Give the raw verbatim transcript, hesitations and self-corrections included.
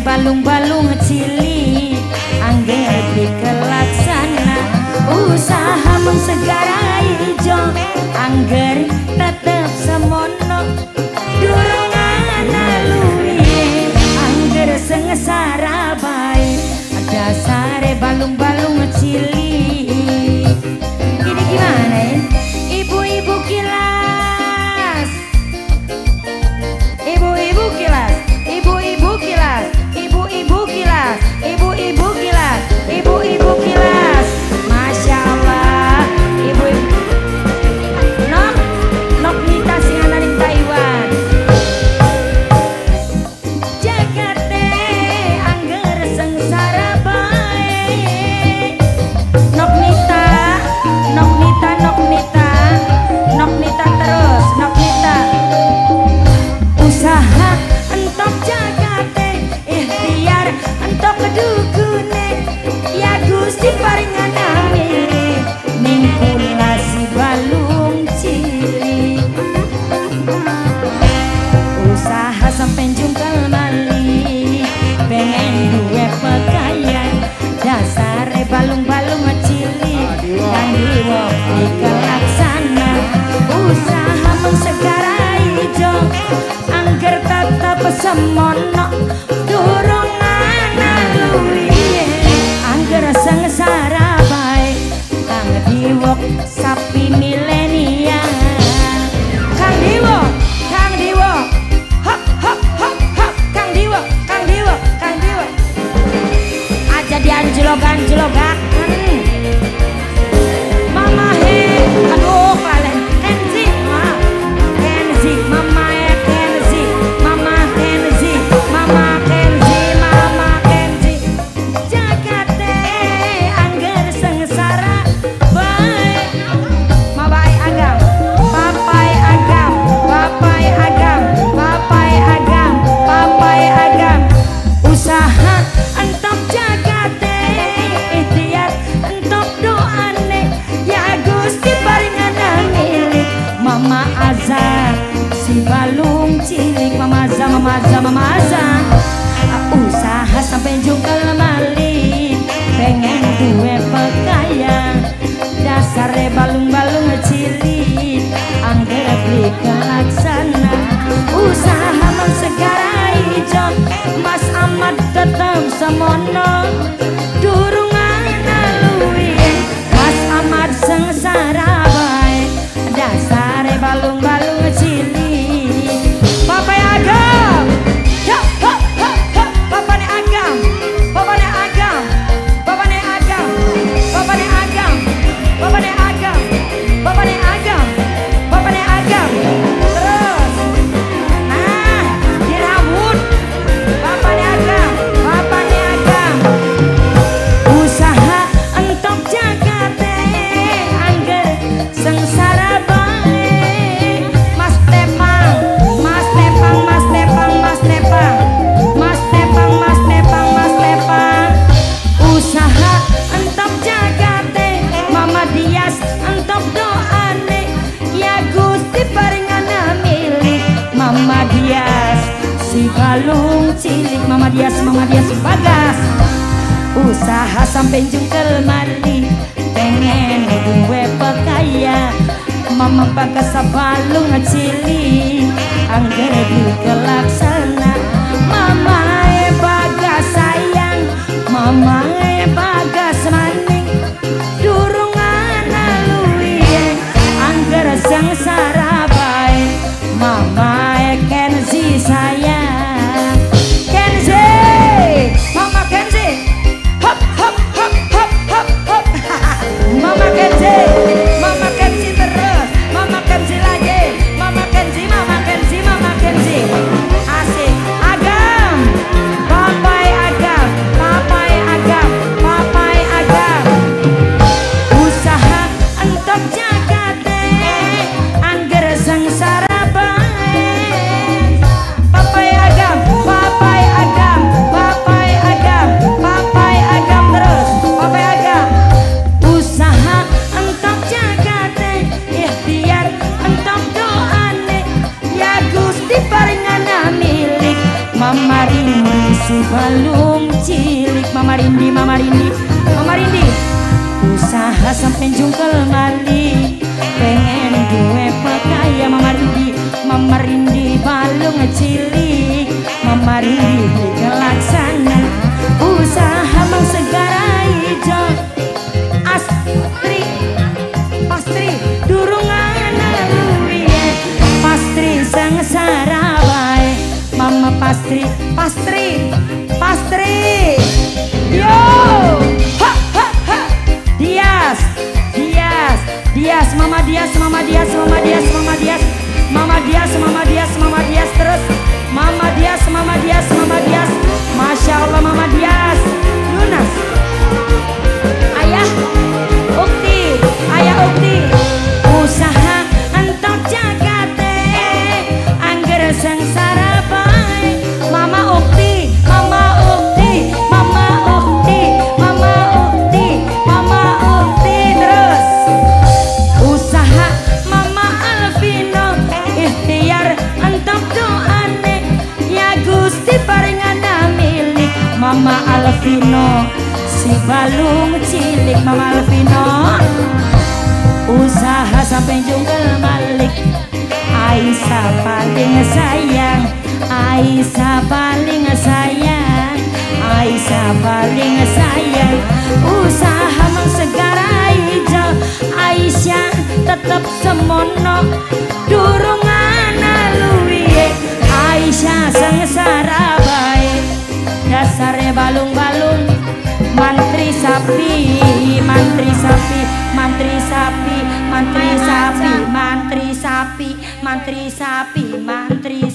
balung-balung cilik angger dikelaksana usaha mung segara ijo angger tetep semono durung ana luwih angger sengesara bae dasare balung-balung cilik. Ini gimana ya ibu-ibu kilas, ibu-ibu kilas, ibu-ibu kilas, ibu-ibu kilas, ibu-ibu kilas, ibu-ibu kilas. Masya Allah, ibu-ibu nok nok nita sing ana ning Taiwan jagate angger sengsara bae. Nok nita, nok nita, nok nita, nok nita terus, nok nita usaha entok jagate ikhtiar entok kedukune ya Gusti paringan amire ning kulas balung cilik usaha sampe jungkal mali pengen duwe pakaian dasare balung-balung cilik kang diwo dikelaksana usaha mung segara ijo angger tetep semono durung ana luwihe angger sengsara bae kang diwo sapi milenial kang diwo kang diwo hop hop hop hop kang diwo kang diwo kang diwo aja dianjlog-anjlogaken mamahe aduh kalen kenzi ma kenzi mama e kenzi mama kenzi mama kenzi mama kenzi jagate angger sengsara bae mabai agam papai agam papai agam papai agam papai agam usaha entok jagate ikhtiar entok doane ya Gusti paringan amire mama Azza si balung cilik mama Azza mama Azza mama Azza usaha sampai jungkal mali pengen duwe pakaian dasare balung-balung cilik angger dikelaksana usaha mung segara ijo Mas Ahmad tetep semono durung ana luwih Mas Ahmad sengsara bae dasare balung-balung cilik papai agam hop hop hop hop papane agam papane agam papane agam papane agam papane agam papane agam papane agam terus nah dirambut papane agam papane agam usaha entok jagate angger sengsara bae Mas Tepang Mas Tepang Mas Tepang Mas Tepang Mas Tepang Mas Tepang Mas Tepang usaha entok jagate Mama Dias entok doane ya Gusti paringan amile Mama Dias si balung cilik Mama Dias Mama Dias bagas usaha sampai jungkel mali pengen duwe pakaian mama bagas balung cilik angger dikelaksana mama e bagas sayang mama e bagas maning durung ana luwih angger sengsara bae mama e Kenzi sayang Kenzi mama Kenzi hop hop hop hop hop hop mama Kenzi mama Kenzi terus mama Kenzi lagi mama Kenzi mama Kenzi mama Kenzi asik. saha sampe jungkel mali pengen gue pakaya mamarindi mamarindi balung cilik mamarindi kelaksanan usaha mang segara ijo astri pastri durungan luwie pastri sang sarawae mama pastri pastri pastri yo ha ha ha dias dias dias mama dias mama dias mama dias mama dias mama dias mama dias mama dias terus mama dias mama dias mama dias masya Allah mama dias lunas ayah ukti ayah ukti usaha entok jagate angger sengsara bae mama ukti mama ukti mama ukti mama ukti mama ukti terus usaha mama Alvino ikhtiar entok doane ya Gusti parengana milik mama Alvino si balung cilik mama Alvino usaha sampai jungkel balik Aisyah paling sayang Aisyah paling sayang Aisyah paling sayang usaha mang segara ijo Aisyah tetep semono durungan luwie Aisyah sengsara bae dasarnya balung-balung mantri sapi, mantri sapi, mantri sapi, mantri sapi, mantri sapi, mantri sapi, mantri